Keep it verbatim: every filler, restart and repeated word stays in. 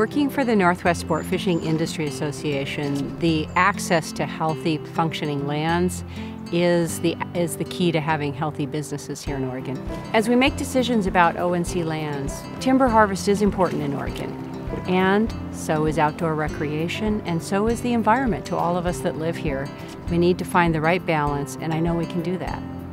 Working for the Northwest Sport Fishing Industry Association, the access to healthy, functioning lands is the, is the key to having healthy businesses here in Oregon. As we make decisions about O and C lands, timber harvest is important in Oregon, and so is outdoor recreation, and so is the environment to all of us that live here. We need to find the right balance, and I know we can do that.